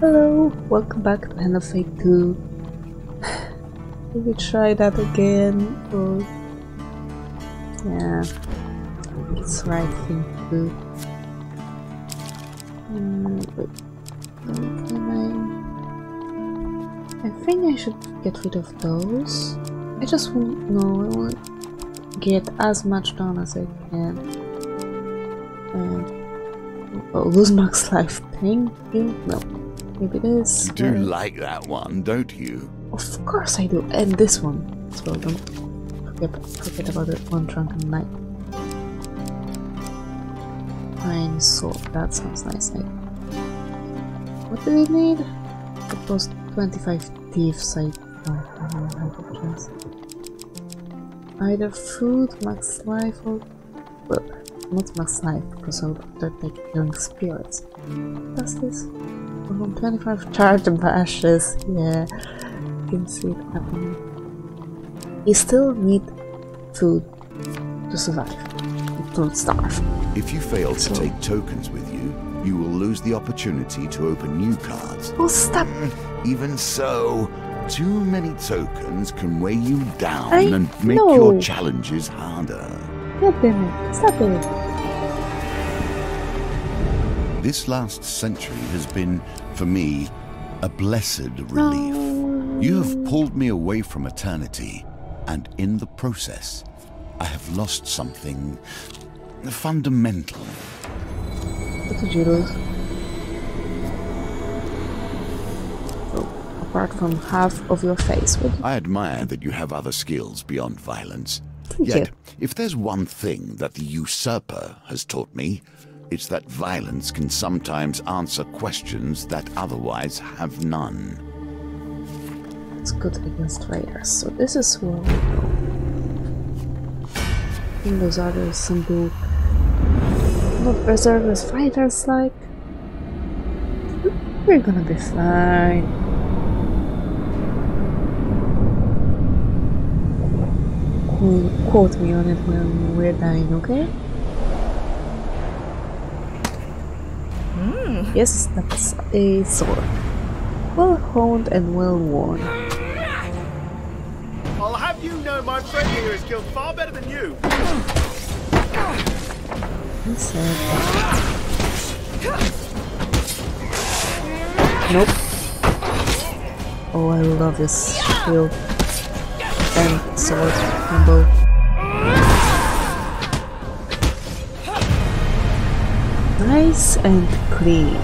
Hello, welcome back to Hand of Fate 2. Let me try that again. Oh. Yeah, it's the right thing to do. Wait. I think I should get rid of those. I just want to get as much done as I can. Oh, lose Mark's life. Thank you. No. Maybe this. You do like that one, don't you? Of course I do. And this one as well. Don't forget about that one drunken knight. Pine sword. That sounds nice. Like, what do we need? It was 25 thieves. I don't have a chance. Either food, max life, or. Well, not max life, because I'll protect like killing spirits. Does this? 25 charge and bashes, yeah, you can see it happening. You still need food to survive, don't starve. If you fail to take tokens with you, you will lose the opportunity to open new cards. Oh, stop! Even so, too many tokens can weigh you down and make your challenges harder. God damn it, stop it! This last century has been, for me, a blessed relief. You have pulled me away from eternity, and in the process, I have lost something fundamental. What did you lose? Oh, apart from half of your face. I admire that you have other skills beyond violence. Yet, if there's one thing that the usurper has taught me, it's that violence can sometimes answer questions that otherwise have none. It's good against raiders, so this is where we go. I think those others simple, not reservist fighters like. We're gonna be fine. Quote me on it when we're dying, okay? Yes, that's a sword. Well honed and well worn. I'll have you know my friend here is killed far better than you. Nope. Oh, I love this shield and sword combo. Nice and clean.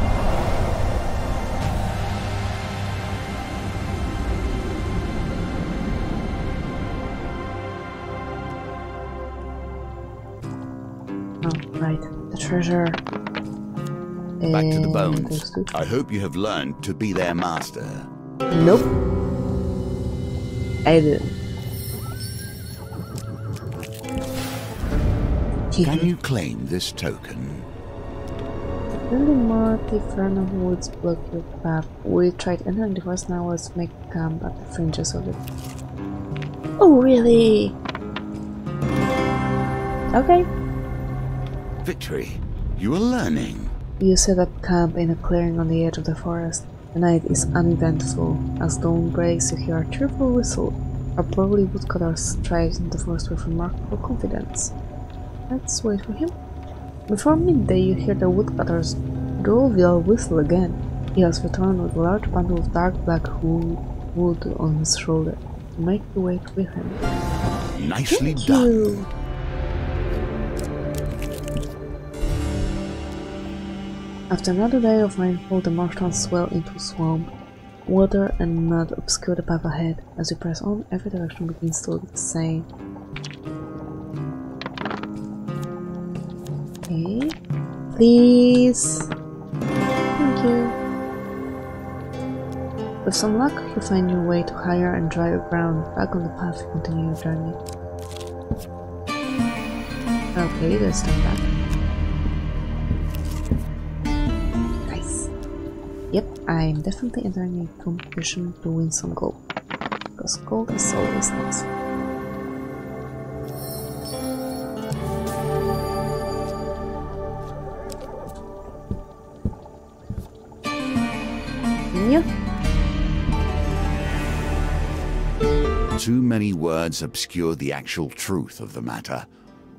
Oh, right. The treasure. Back to the bones. I hope you have learned to be their master. Nope. I didn't. Can you claim this token? The Fernal Woods block your path. We tried entering the forest, now let's make a camp at the fringes of it. Oh, really? Okay. Victory, you are learning. You set up camp in a clearing on the edge of the forest. The night is uneventful. As dawn breaks, you hear a cheerful whistle. A burly woodcutter strides into the forest with remarkable confidence. Let's wait for him. Before midday, you hear the woodcutter's jovial whistle again. He has returned with a large bundle of dark black wood on his shoulder. Make the way with him. Nicely done. After another day of rainfall, the marshlands swell into swamp. Water and mud obscure the path ahead. As you press on, every direction begins to look the same. Okay. Please. Thank you. With some luck, you find your way to higher and drier ground. Back on the path, you continue your journey. Okay, let's turn back. Nice. Yep, I'm definitely entering a competition to win some gold. Because gold is always nice. you? Too many words obscure the actual truth of the matter.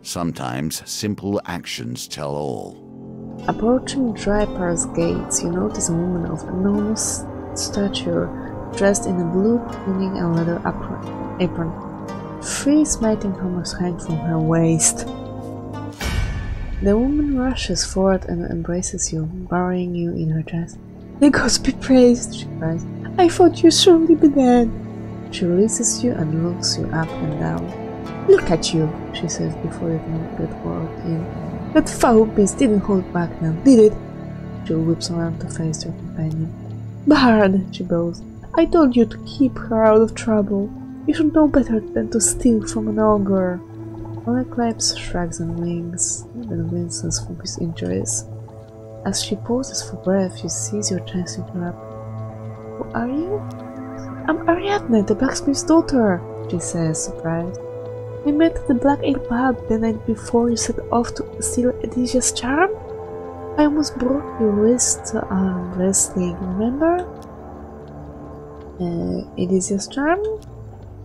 Sometimes simple actions tell all. Approaching Drypar's gates, you notice a woman of enormous stature, dressed in a blue tunic and leather apron. Free smiting helmets hang from her waist. The woman rushes forward and embraces you, burying you in her chest. "The gods be praised," she cries. "I thought you'd surely be dead." She releases you and looks you up and down. "Look at you," she says before you can get word in. "That foul beast didn't hold back now, did it?" She whips around to face her companion. "Bard," she boasts, "I told you to keep her out of trouble. You should know better than to steal from an ogre." Onaclips shrugs and winks, and winces from his injuries. As she pauses for breath, you seize your chance to interrupt. "Who are you?" "I'm Ariadne, the blacksmith's daughter," she says, surprised. "We met at the Black Ale pub the night before you set off to steal Edizia's charm? I almost broke your wrist wrestling, remember? Edizia's charm?"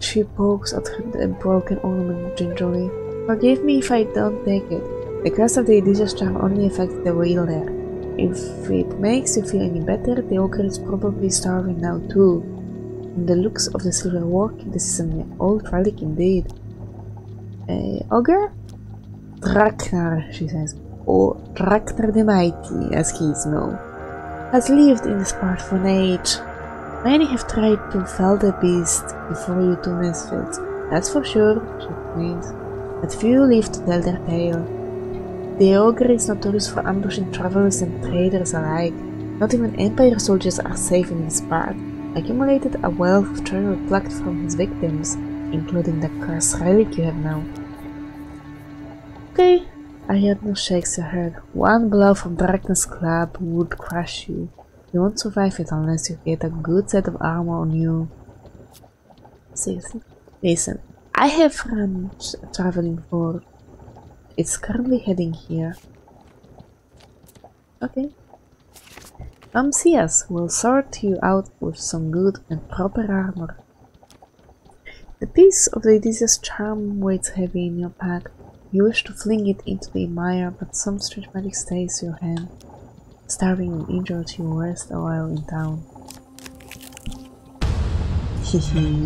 She pokes at the broken ornament gingerly. "Forgive me if I don't take it. The curse of the Edizia charm only affects the wielder. If it makes you feel any better, the ogre is probably starving now too. From the looks of the silver work, this is an old relic indeed." "Ogre?" "Traknar," she says, or Traknar the Mighty, as he is known, has lived in this part for an age. Many have tried to fell the beast before you two misfits, that's for sure," she explains, "but few live to tell their tale. The ogre is notorious for ambushing travelers and traders alike. Not even Empire soldiers are safe in this part. Accumulated a wealth of treasure plucked from his victims, including the cursed relic you have now." "Okay," Ariadne shakes her head. "One blow from Darkness Club would crush you. You won't survive it unless you get a good set of armor on you." "Seriously? Listen, I have friends traveling for. It's currently heading here." "Okay. Come see us, we'll sort you out with some good and proper armor." The piece of the Edizia's charm weighs heavy in your pack. You wish to fling it into the mire, but some strange magic stays your hand. Starving and injured, you rest a while in town.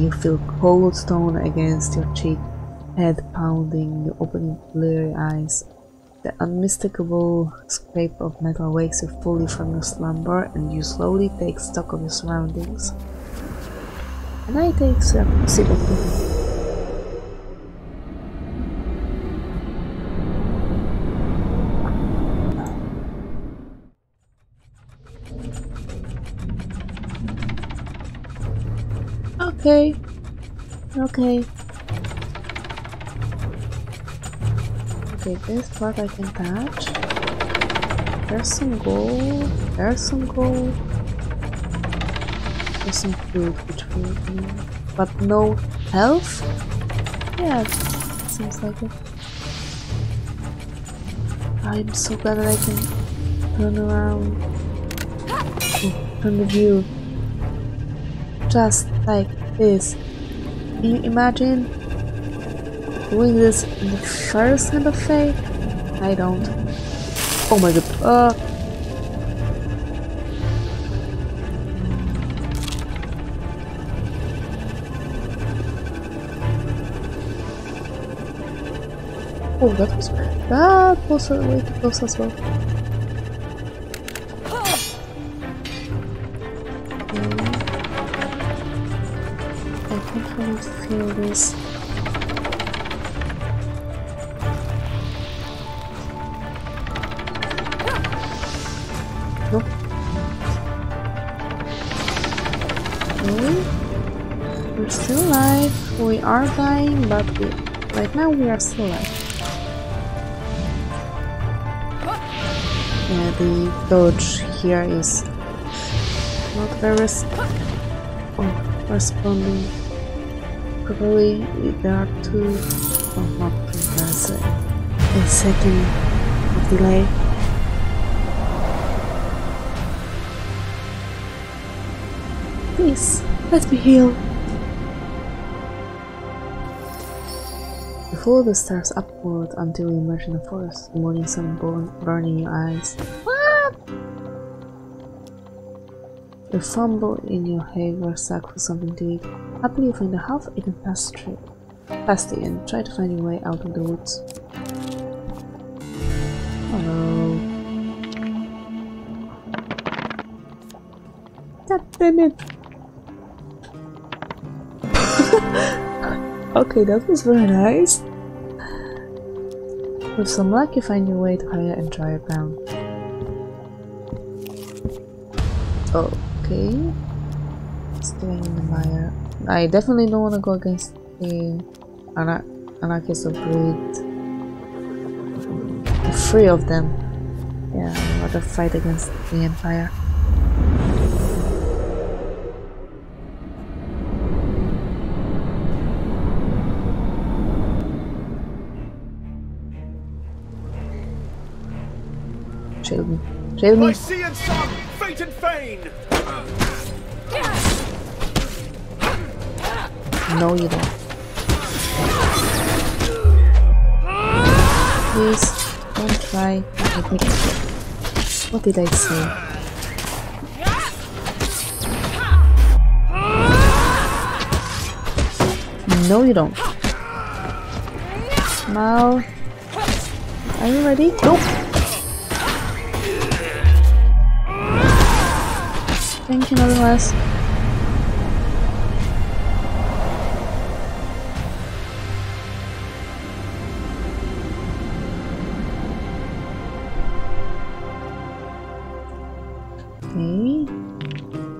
You feel cold stone against your cheek. Head pounding, you open bleary eyes. The unmistakable scrape of metal wakes you fully from your slumber, and you slowly take stock of your surroundings. And I take a sip of tea. Okay. Okay, this part I can touch. There's some gold. There's some food, which we need. But no health? Yeah, seems like it. I'm so glad that I can turn around. Oh, turn the view. Just like this. Can you imagine doing this in the first Hand of Fate? I don't. Oh my god. Oh, that was bad. That was a way too close as well. Okay. I can't really feel this. We're still alive. We are dying, but right now we are still alive. Yeah, the dodge here is not very responding properly. There are a second of delay. Please, let me heal. You follow the stars upward until you emerge in the forest, the morning sun burning your eyes. You fumble in your hair sack for something to eat. Happily you find a half-eaten pasty and try to find your way out of the woods. Hello. God damn it! Okay, that was very nice. With some luck, you find your way to higher and drier ground. Okay. Staying in the mire. I definitely don't want to go against the anarchists of greed. The three of them. Yeah, I want to fight against the Empire. Shield me. Shield me. I see and suck, fate and fane. No, you don't. Please, don't try to hit me. What did I say? No, you don't. Now, are you ready? Nope. Thank you, nonetheless. Okay.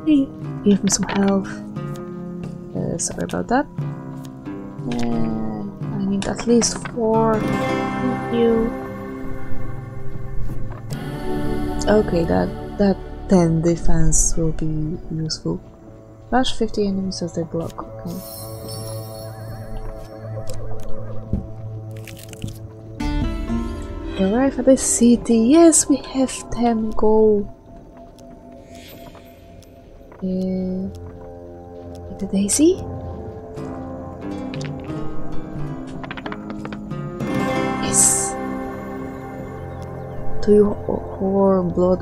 Hey, give me some health. Sorry about that. I need at least 4. Thank you. Okay, that 10 defense will be useful. Dash 50 enemies as they block, okay. We arrive at the city, yes we have 10 gold. Yeah. The daisy? Yes! To your horror blood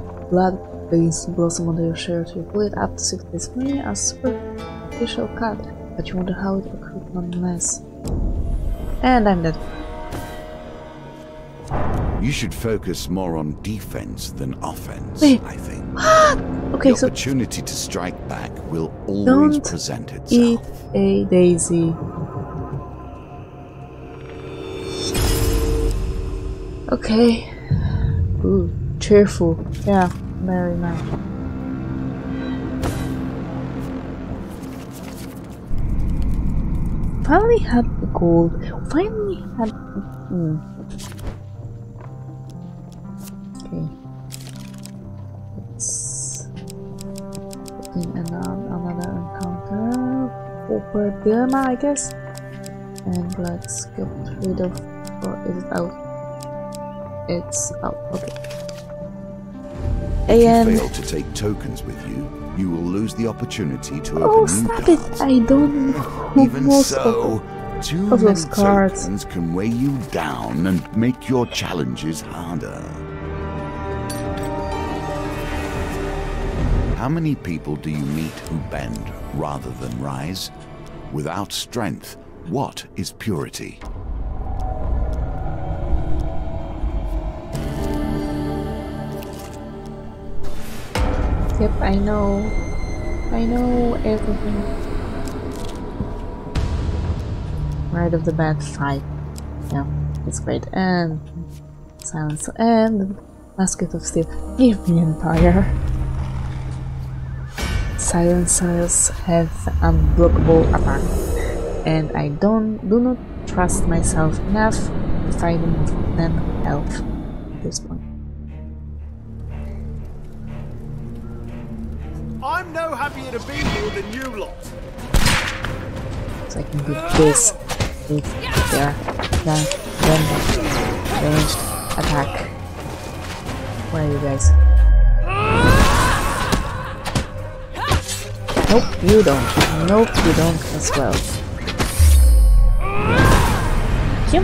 begins to blossom under your shirt. You pull it up to 6 days. Maybe a superficial cut, but you wonder how it occurred nonetheless. And I'm dead. You should focus more on defense than offense, I think. Okay, the opportunity to strike back will always present itself. Eat a daisy. Okay. Ooh, cheerful. Yeah. Very nice. Finally had the gold. Finally had. Okay. Let's put in another encounter. Over Dilma, I guess. And let's get rid of. Or is it out? It's out. Okay. If you fail to take tokens with you, you will lose the opportunity to open new cards. I don't know. Even so, too many tokens can weigh you down and make your challenges harder. How many people do you meet who bend rather than rise? Without strength, what is purity? Yep, I know. I know everything. Right off the bat, 5. Yeah, it's great. And silence. And basket of steel. Give me Empire. Silencers have unblockable attack, and I do not trust myself enough to fight them with 10 health at this point. I'm no happier to be here than you lot. So I can do this with their ranged attack. Where are you guys? Nope, you don't. Nope, you don't as well. Thank you.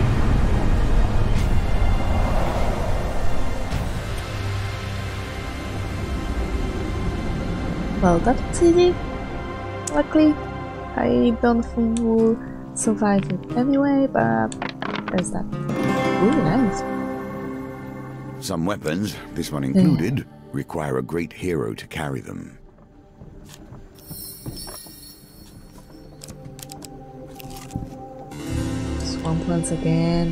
Well, that was easy. Luckily, I don't think we'll survive it anyway, but there's that. Ooh, nice. Some weapons, this one included, require a great hero to carry them. Swamp once again.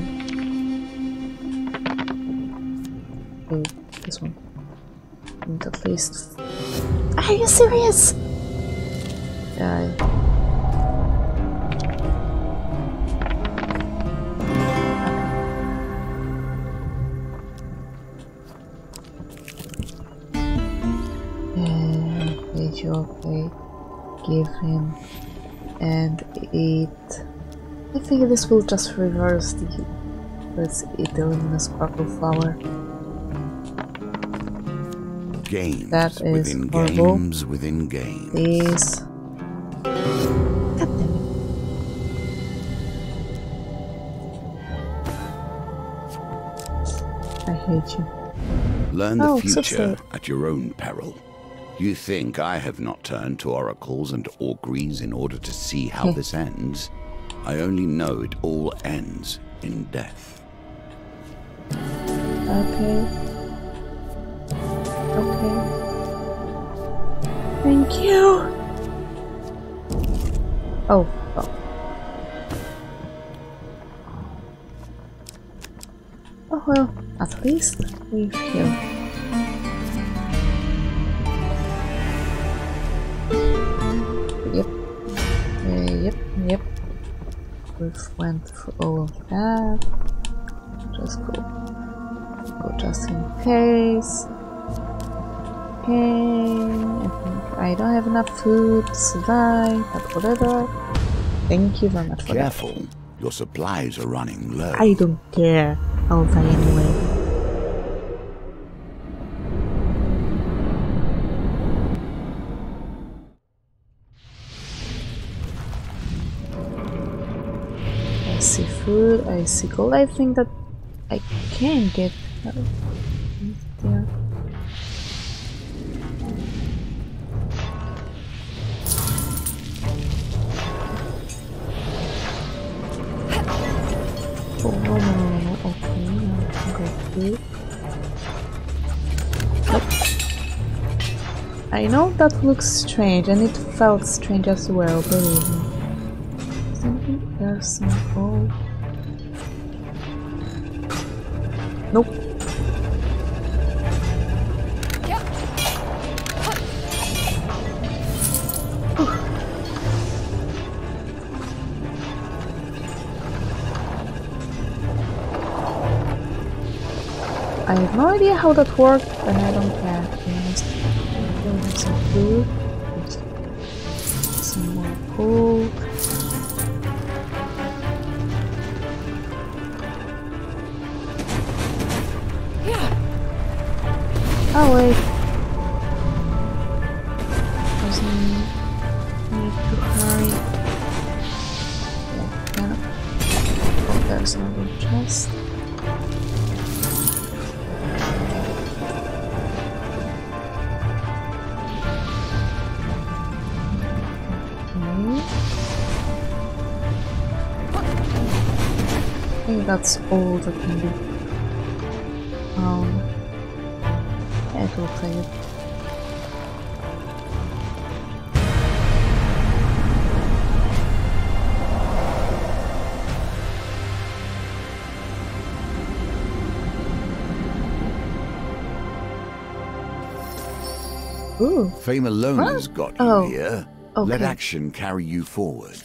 Ooh, this one. I think at least. Are you serious? Die. Okay, give him, and it. I think this will just reverse the. Let's eat the luminous purple flower. Games that is within horrible. Games within games. These. God damn it. I hate you. Learn the future at your own peril. You think I have not turned to oracles and auguries in order to see how this ends? I only know it all ends in death. Okay. Okay. Thank you. Oh. Oh. Oh well. At least we feel. Yep. Yep. Yep. We've went through all of that. Just go. Go just in case. Okay, I think I don't have enough food to survive, but whatever. Thank you very much for that. Careful, your supplies are running low. I don't care, I'll die anyway. I see food, I see gold. I think that I can get. I know that looks strange, and it felt strange as well, believe me. Something, there's some gold. Nope. I have no idea how that worked, and I don't care. Some food, some more gold. Yeah. Oh wait, doesn't need to hurry. Yeah. Oh, there's another chest. That's all that can be. It will play it. Ooh. Fame alone has got you here. Okay. Let action carry you forward.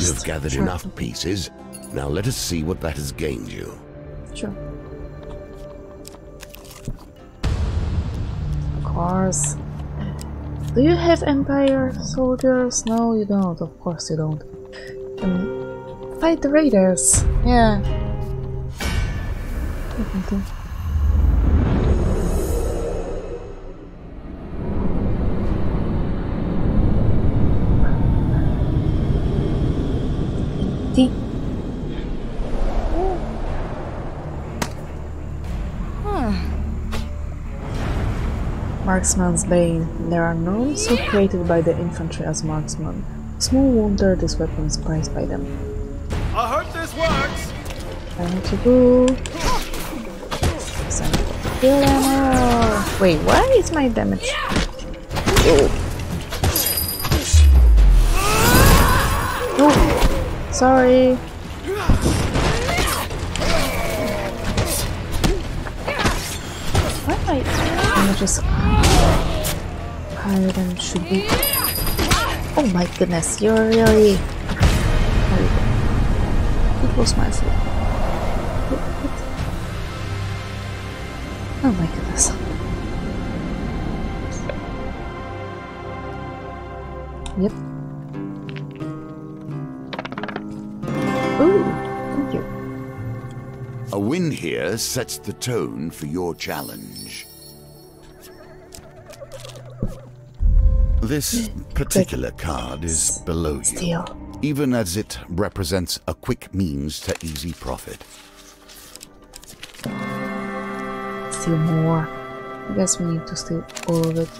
You've gathered enough pieces. Now let us see what that has gained you. Sure. Of course. Do you have Empire soldiers? No, you don't. Of course you don't. Fight the raiders. Yeah. Okay. See? Marksman's Bane. There are none so creative by the infantry as marksmen. Small wonder this weapon is prized by them. I hope this works! Time to go. Kill ammo! Wait, why is my damage? Oh. Oh. Sorry! Why am I damages higher than it should be? Oh my goodness, you're really... It was my fault. Oh my goodness. Yep. Ooh, thank you. A win here sets the tone for your challenge. This particular card is below you, even as it represents a quick means to easy profit. Steal more. I guess we need to steal all of it.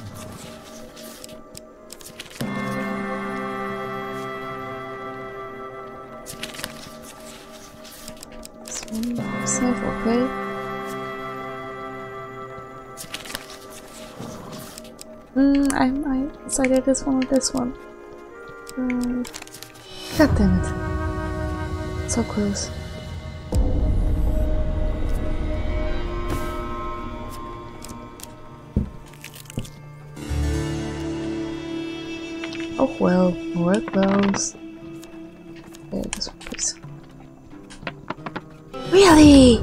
Save, okay. I might decide this one or this one. God damn it. So close. Oh well, more close. Yeah, this one please. Really?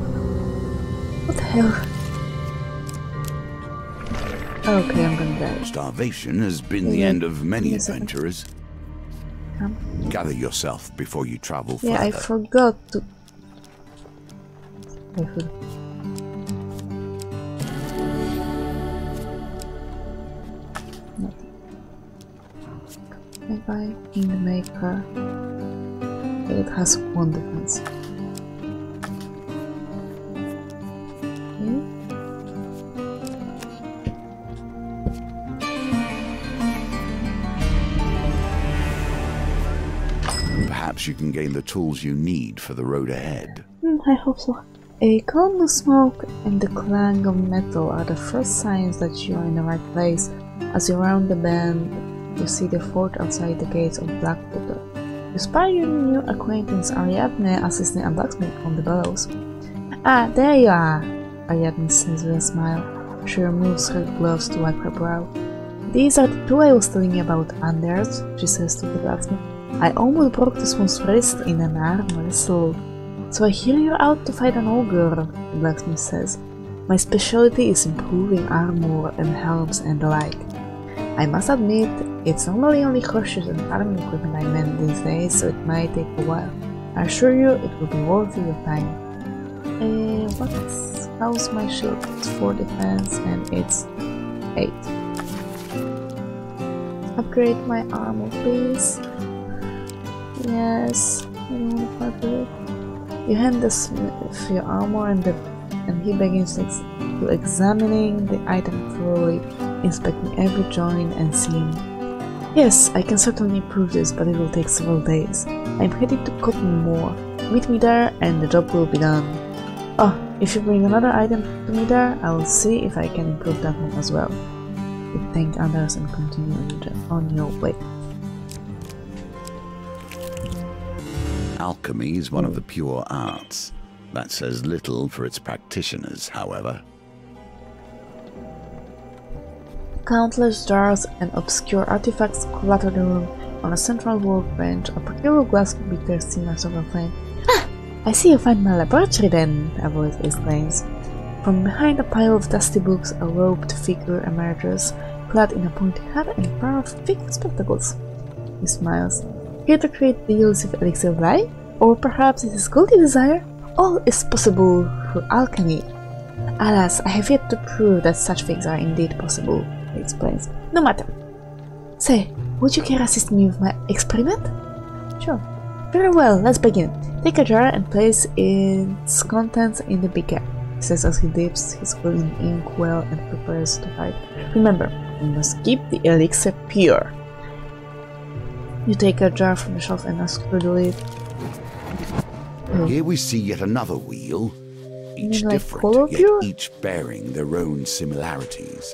What the hell? Okay, I'm gonna die. Starvation has been the end of many adventurers. Gather yourself before you travel further. Yeah, I forgot to... Bye-bye in the maker. It has one defense. Okay. Perhaps you can gain the tools you need for the road ahead. I hope so. A column of smoke and the clang of metal are the first signs that you are in the right place. As you round the bend, you see the fort outside the gates of Blackwater. You spy your new acquaintance Ariadne assisting a blacksmith on the bellows. Ah, there you are! Ariadne sings with a smile. She removes her gloves to wipe her brow. These are the two I was telling you about, Anders, she says to the blacksmith. I almost broke this one's wrist in an arm wrestle. So I hear you're out to fight an ogre, the blacksmith says. My specialty is improving armor and helms and the like. I must admit, it's normally only horses and farming equipment I mend these days, so it might take a while. I assure you, it will be worth your time. How's my shield? It's 4 defense and it's 8. Upgrade my armor, please. Yes, I don't want to fight with it. You hand the smith your armor and he begins to examining the item thoroughly, inspecting every joint and seam. Yes, I can certainly improve this, but it will take several days. I'm headed to Cottonmore. Meet me there and the job will be done. Oh, if you bring another item to me there, I will see if I can improve that one as well. You thank others and continue on your way. Alchemy is one of the pure arts. That says little for its practitioners, however. Countless jars and obscure artifacts clutter the room. On a central workbench, a peculiar glass beaker simmers over flame. Ah! I see you find my laboratory then, a voice exclaims. From behind a pile of dusty books, a robed figure emerges, clad in a pointed hat and a pair of thick spectacles. He smiles. Here to create the elusive elixir of life? Or perhaps it is gold you desire? All is possible through alchemy. Alas, I have yet to prove that such things are indeed possible, he explains. No matter. Say, would you care assist me with my experiment? Sure. Very well, let's begin. Take a jar and place its contents in the beaker, he says as he dips his glowing ink well and prepares to fight. Remember, you must keep the elixir pure. You take a jar from the shelf and unscrew the lid. Here we see yet another wheel, each different, yet each bearing their own similarities.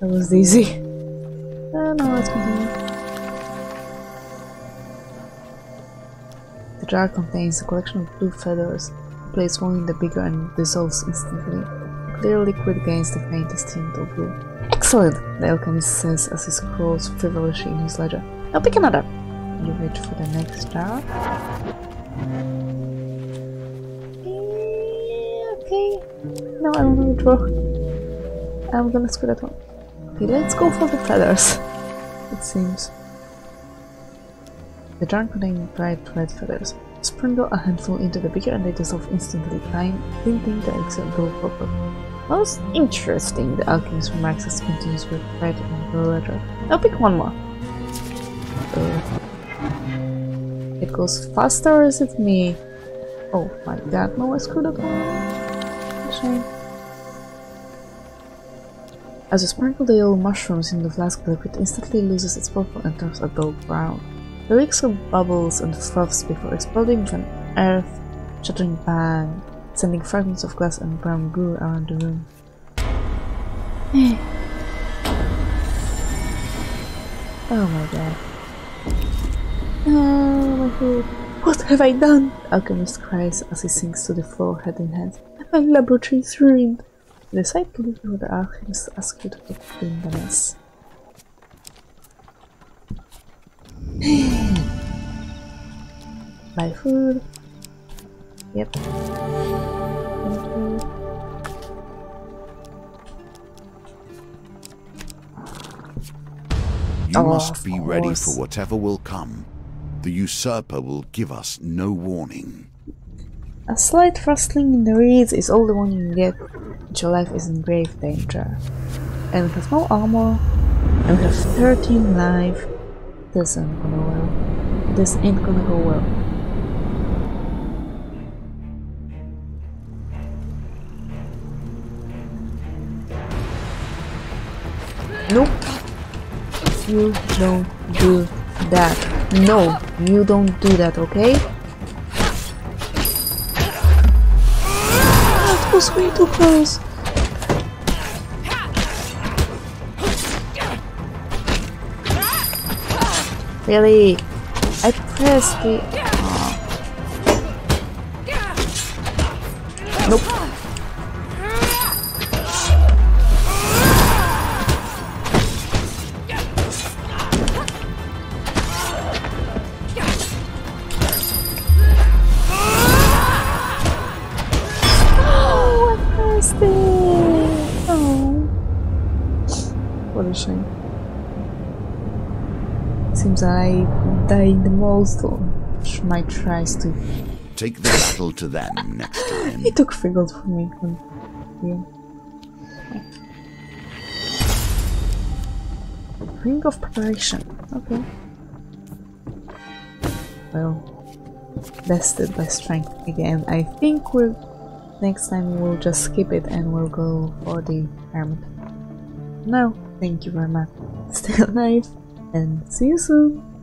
That was easy. No, let's continue. The jar contains a collection of blue feathers. Place one in the beaker and dissolves instantly. The clear liquid gains the faintest hint of blue. Excellent! The alchemist says as he scrolls feverishly in his ledger. Now pick another! You reach for the next jar. Okay. No, I don't want to draw. I'm gonna screw that one. Okay, let's go for the feathers. It seems. The jar contains bright red feathers. Sprinkle a handful into the beaker and they dissolve instantly, tinting the elixir blue purple. Most interesting, the alchemist remarks as he continues with red and blue ledger. I'll pick one more. It goes faster, or is it me? Oh my god, no, I screwed up one. Shame. As you sprinkle the yellow mushrooms in the flask, the liquid instantly loses its purple and turns a dull brown. The elixir bubbles and fluffs before exploding with an earth-shattering bang, sending fragments of glass and brown goo around the room. Oh my god. Oh my god. What have I done? The alchemist cries as he sinks to the floor, head in hand. My laboratory is ruined. The disciple who the alchemist asked you to put in the mess. Buy food. Yep. Food. You must be ready for whatever will come. The usurper will give us no warning. A slight rustling in the reeds is all the one you get, but your life is in grave danger. And we have no armor, and we have 13 life. This ain't gonna go well. This ain't gonna go well. Nope. You don't do that. No, you don't do that, okay? That was way too close. Really? I pressed the... Nope. Oh, I pressed it! Oh. What a shame. Seems I died the most on my tries to take the battle to them next time. He took free gold from me. Yeah. Ring of preparation. Okay. Well, bested by strength again. I think we'll next time we'll just skip it and we'll go for the armor. No, thank you very much. Stay alive. And see you soon!